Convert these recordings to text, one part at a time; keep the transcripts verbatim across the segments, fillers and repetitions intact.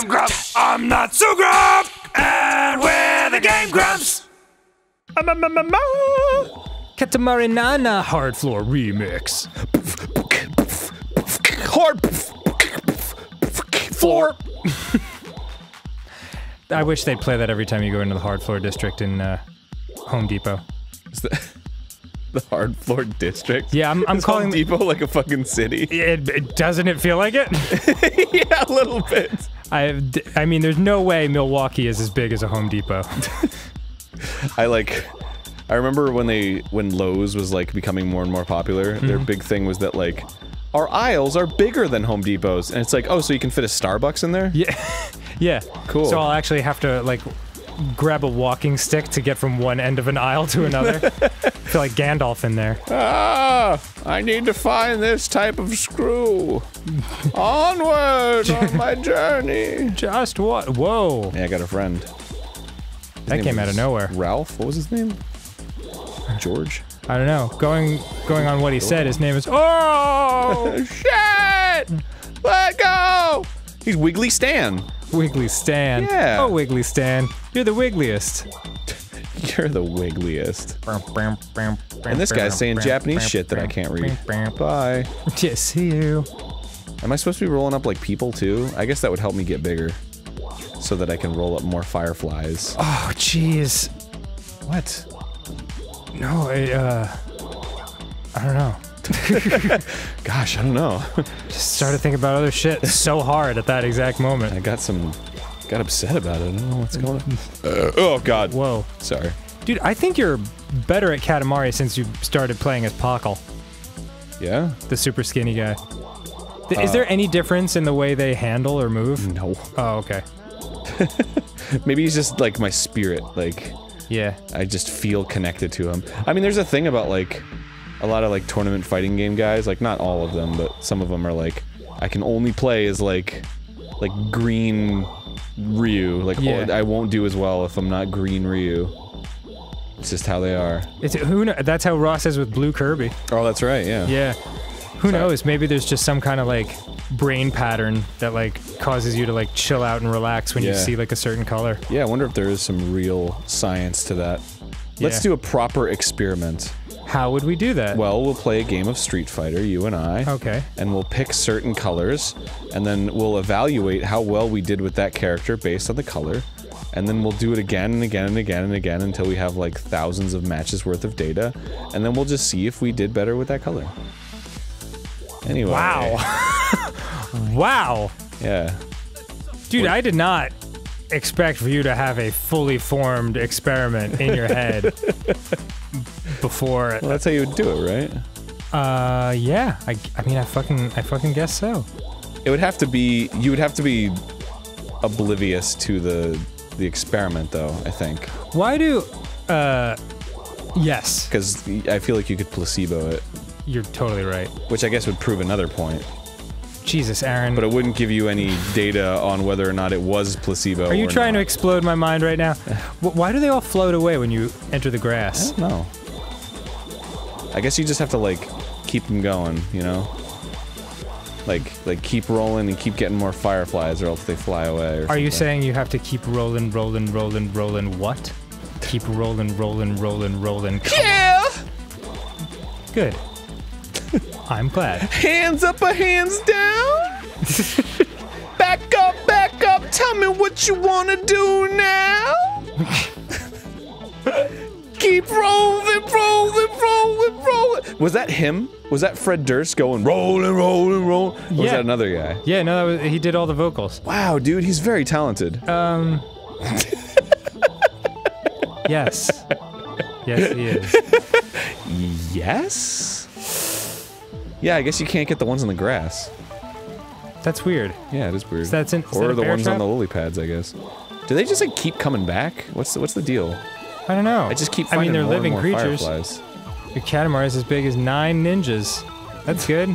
I'm Grump, I'm not so Grump, and we're the Game Grumps! Katamari Nana Hard Floor Remix. Hard Floor! I wish they'd play that every time you go into the Hard Floor District in uh, Home Depot. Is that the Hard Floor District? Yeah, I'm, I'm calling Home Depot like a fucking city. It, it doesn't it feel like it? Yeah, a little bit. I I mean, there's no way Milwaukee is as big as a Home Depot. I like. I remember when they when Lowe's was like becoming more and more popular. Mm-hmm. Their big thing was that like our aisles are bigger than Home Depot's, and it's like, oh, so you can fit a Starbucks in there? Yeah. Yeah. Cool. So I'll actually have to like grab a walking stick to get from one end of an aisle to another. I feel like Gandalf in there. Ah! I need to find this type of screw. Onward on my journey. Just what? Whoa. Yeah, I got a friend. His that came out of nowhere. Ralph? What was his name? George? I don't know. Going going on what he said, his name is... Oh! Shit! Let go! He's Wiggly Stan. Wiggly Stan. Yeah. Oh, Wiggly Stan. You're the wiggliest. You're the wiggliest. And this guy's saying Japanese shit that I can't read. Bye. Just see you. Am I supposed to be rolling up like people too? I guess that would help me get bigger. So that I can roll up more fireflies. Oh, jeez. What? No, I, uh... I don't know. Gosh, I don't know. Just started thinking about other shit so hard at that exact moment. I got some... got upset about it. I don't know what's going on. Uh, oh, God. Whoa. Sorry. Dude, I think you're better at Katamari since you started playing as Pockle. Yeah? The super skinny guy. Th uh, is there any difference in the way they handle or move? No. Oh, okay. Maybe he's just, like, my spirit, like... Yeah. I just feel connected to him. I mean, there's a thing about, like... a lot of like tournament fighting game guys, like not all of them, but some of them are like, I can only play as like, like green Ryu. Like yeah. all, I won't do as well if I'm not green Ryu. It's just how they are. It's who know, that's how Ross is with blue Kirby. Oh, that's right. Yeah. Yeah. Who Sorry. knows? Maybe there's just some kind of like brain pattern that like causes you to like chill out and relax when yeah. you see like a certain color. Yeah, I wonder if there is some real science to that. Let's yeah. do a proper experiment. How would we do that? Well, we'll play a game of Street Fighter, you and I. Okay. And we'll pick certain colors, and then we'll evaluate how well we did with that character based on the color, and then we'll do it again and again and again and again until we have like thousands of matches worth of data, and then we'll just see if we did better with that color. Anyway. Wow. Wow. Yeah. Dude, We're I did not expect for you to have a fully formed experiment in your head. Before well, that's how you would do it, right? Uh, yeah. I, I mean, I fucking, I fucking guess so. It would have to be. You would have to be oblivious to the the experiment, though. I think. Why do? Uh, yes. Because I feel like you could placebo it. You're totally right. Which I guess would prove another point. Jesus, Aaron. But it wouldn't give you any data on whether or not it was placebo. Are you or trying not. to explode my mind right now? Why do they all float away when you enter the grass? I don't know. I guess you just have to, like, keep them going, you know? Like, like keep rolling and keep getting more fireflies or else they fly away or Are something. you saying you have to keep rolling, rolling, rolling, rolling what? Keep rolling, rolling, rolling, rolling. Yeah! Good. I'm glad. Hands up or hands down? Back up, back up, tell me what you wanna do now? Keep rolling, rolling, rolling, rolling. Was that him? Was that Fred Durst going rolling, rolling, rolling? Or yeah. was that another guy? Yeah, no, that was, he did all the vocals. Wow, dude, he's very talented. Um. Yes. Yes, he is. Yes? Yeah, I guess you can't get the ones on the grass. That's weird. Yeah, it is weird. Is that an, is or that the ones trap? on the lily pads, I guess. Do they just like keep coming back? What's the, what's the deal? I don't know. I just keep finding I mean, they're more living and more creatures. Fireflies. Your Katamari is as big as nine ninjas. That's good.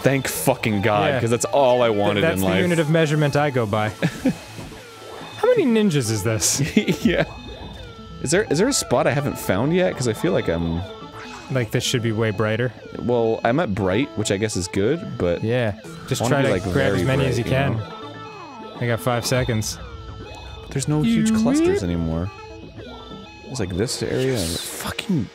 Thank fucking God, because yeah. that's all I wanted Th that's in life. That's the unit of measurement I go by. How many ninjas is this? Yeah. Is there is there a spot I haven't found yet? Because I feel like I'm... Like this should be way brighter? Well, I'm at bright, which I guess is good, but... Yeah. Just try to, to like, grab as many bright, as you, you can. Know? I got five seconds. There's no huge clusters anymore. It's like this area. Fucking.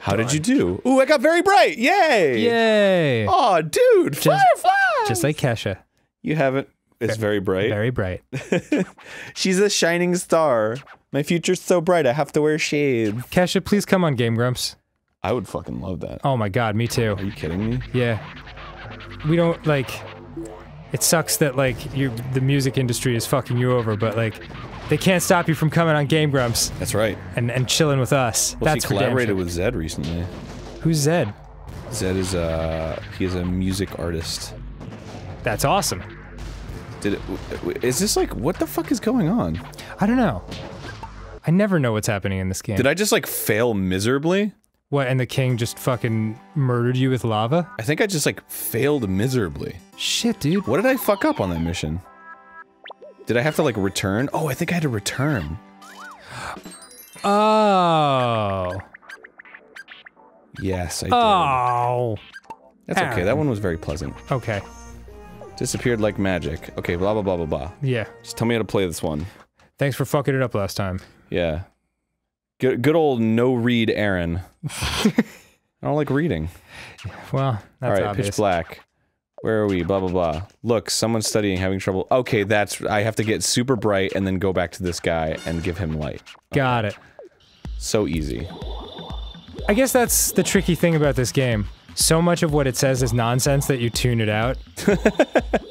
How did you do? Ooh, I got very bright! Yay! Yay! Aw, dude, just, fireflies! Just like Kesha. You haven't. It's very, very bright. Very bright. She's a shining star. My future's so bright, I have to wear shades. Kesha, please come on Game Grumps. I would fucking love that. Oh my god, me too. Are you kidding me? Yeah. We don't, like... It sucks that, like, you, the music industry is fucking you over, but, like, they can't stop you from coming on Game Grumps. That's right. And and chilling with us. Well, that's redemption. He collaborated with Zed recently. Who's Zed? Zed is a... he is a music artist. That's awesome. Did it... Is this, like, what the fuck is going on? I don't know. I never know what's happening in this game. Did I just, like, fail miserably? What, and the king just fucking murdered you with lava? I think I just, like, failed miserably. Shit, dude. What did I fuck up on that mission? Did I have to, like, return? Oh, I think I had to return. Oh. Yes, I oh. did. Oh. That's okay, Ow. that one was very pleasant. Okay. Disappeared like magic. Okay, blah blah blah blah blah. Yeah. Just tell me how to play this one. Thanks for fucking it up last time. Yeah. Good, good old no-read Aaron. I don't like reading. Well, that's obvious. Alright, pitch black. Where are we? Blah, blah, blah. Look, someone's studying, having trouble. Okay, that's- I have to get super bright and then go back to this guy and give him light. Got it. So easy. I guess that's the tricky thing about this game. So much of what it says is nonsense that you tune it out.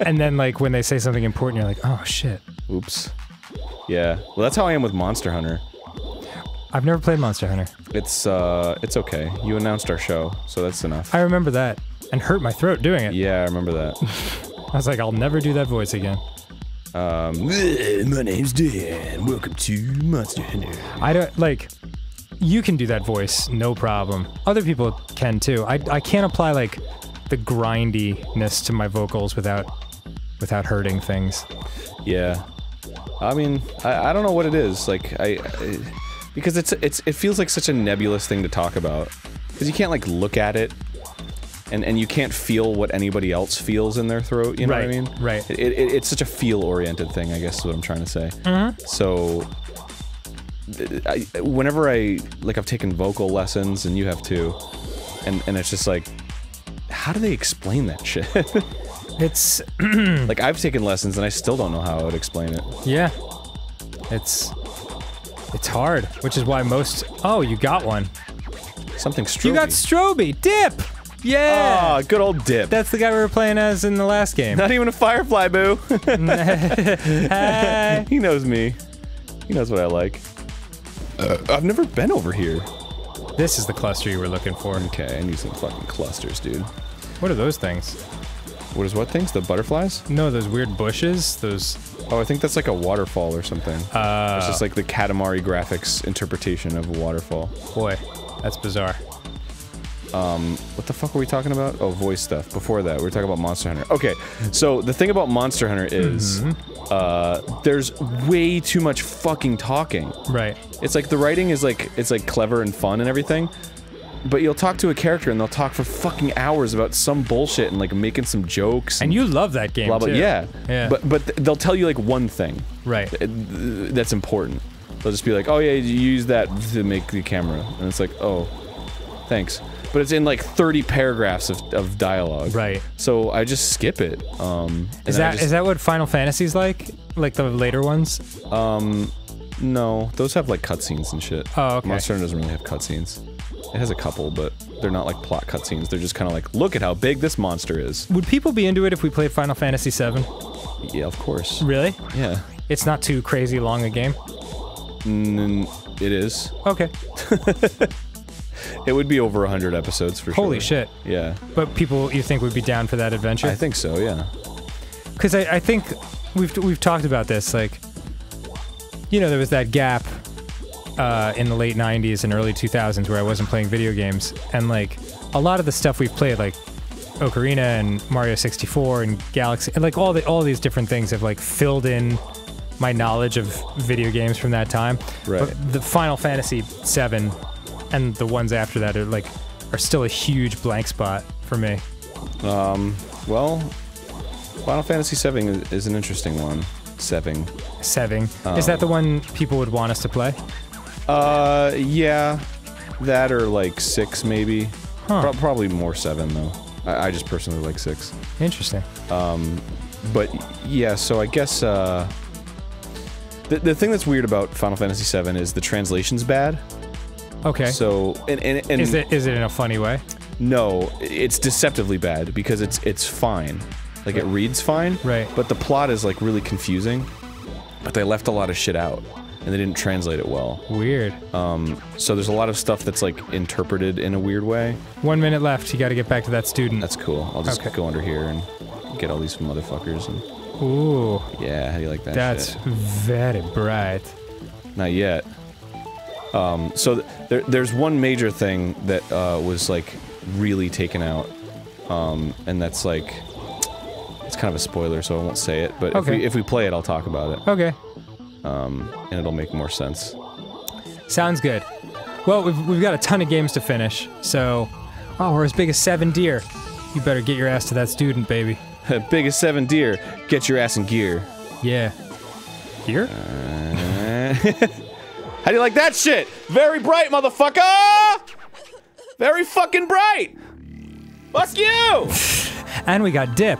And then, like, when they say something important, you're like, oh, shit. Oops. Yeah. Well, that's how I am with Monster Hunter. I've never played Monster Hunter. It's, uh, it's okay. You announced our show, so that's enough. I remember that. And hurt my throat doing it. Yeah, I remember that. I was like, I'll never do that voice again. Um... My name's Dan. Welcome to Monster Hunter. I don't, like... You can do that voice, no problem. Other people can, too. I, I can't apply, like, the grindiness to my vocals without... without hurting things. Yeah. I mean, I, I don't know what it is. Like, I... I Because it's, it's, it feels like such a nebulous thing to talk about. Because you can't, like, look at it, and, and you can't feel what anybody else feels in their throat, you know right, what I mean? Right, it, it It's such a feel-oriented thing, I guess is what I'm trying to say. Mm-hmm. So... I, whenever I, like, I've taken vocal lessons, and you have too, and, and it's just like, how do they explain that shit? It's... Like, I've taken lessons, and I still don't know how I would explain it. Yeah. It's... It's hard, which is why most- Oh, you got one. Something stroby. You got stroby! Dip! Yeah! Oh, good old Dip. That's the guy we were playing as in the last game. Not even a firefly, boo! He knows me. He knows what I like. Uh, I've never been over here. This is the cluster you were looking for. Okay, I need some fucking clusters, dude. What are those things? What is what things? The butterflies? No, those weird bushes. Those. Oh, I think that's like a waterfall or something. Uh, it's just like the Katamari graphics interpretation of a waterfall. Boy, that's bizarre. Um, what the fuck were we talking about? Oh, voice stuff. Before that, we were talking about Monster Hunter. Okay, so the thing about Monster Hunter is, mm-hmm. uh, there's way too much fucking talking. Right. It's like the writing is like it's like clever and fun and everything. But you'll talk to a character and they'll talk for fucking hours about some bullshit and like making some jokes. And, and you love that game blah, blah, too. Yeah. yeah. But but they'll tell you like one thing. Right. That's important. They'll just be like, oh yeah, you use that to make the camera. And it's like, oh, thanks. But it's in like thirty paragraphs of, of dialogue. Right. So I just skip it. Um, is that just, is that what Final Fantasy's like? Like the later ones? Um, no. Those have like cutscenes and shit. Oh, okay. Monster Hunter doesn't really have cutscenes. It has a couple, but they're not like plot cutscenes. They're just kind of like, look at how big this monster is. Would people be into it if we played Final Fantasy seven? Yeah, of course. Really? Yeah. It's not too crazy long a game? Mm, it is. Okay. It would be over one hundred episodes for sure. Holy shit. Yeah. But people, you think, would be down for that adventure? I think so, yeah. Because I, I think we've, we've talked about this, like, you know, there was that gap... Uh, in the late nineties and early two thousands where I wasn't playing video games, and like a lot of the stuff we've played, like Ocarina and Mario sixty-four and Galaxy, and like all the all these different things have like filled in my knowledge of video games from that time. Right. But the Final Fantasy seven and the ones after that are like are still a huge blank spot for me. Um, well, Final Fantasy seven is an interesting one. Seving. Seving. Um, Is that the one people would want us to play? Uh, yeah. That or like six, maybe. Huh. Pro probably more seven, though. I, I just personally like six. Interesting. Um, but yeah, so I guess, uh... The, the thing that's weird about Final Fantasy seven is the translation's bad. Okay. So, and, and, and... Is it, is it in a funny way? No, it's deceptively bad, because it's, it's fine. Like, it reads fine, right? But the plot is, like, really confusing. But they left a lot of shit out, and they didn't translate it well. Weird. Um, so there's a lot of stuff that's, like, interpreted in a weird way. One minute left, you gotta get back to that student. That's cool. I'll just okay. go under here and get all these motherfuckers and... Ooh. Yeah, how do you like that That's shit? Very bright. Not yet. Um, so th there, there's one major thing that, uh, was, like, really taken out. Um, and that's, like... It's kind of a spoiler, so I won't say it, but okay. if, we, if we play it, I'll talk about it. Okay. Um, and it'll make more sense. Sounds good. Well, we've, we've got a ton of games to finish, so... Oh, we're as big as seven deer. You better get your ass to that student, baby. Big as seven deer. Get your ass in gear. Yeah. Gear? Uh, how do you like that shit? Very bright, motherfucker! Very fucking bright! Fuck you! And we got dip.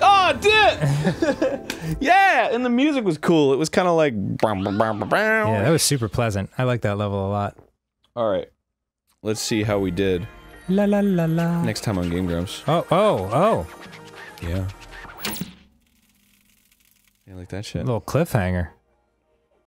Oh, dip! Yeah! And the music was cool. It was kind of like... Yeah, that was super pleasant. I like that level a lot. Alright. Let's see how we did. La la la la. Next time on Game Grumps. Oh, oh, oh. Yeah. You like that shit? A little cliffhanger.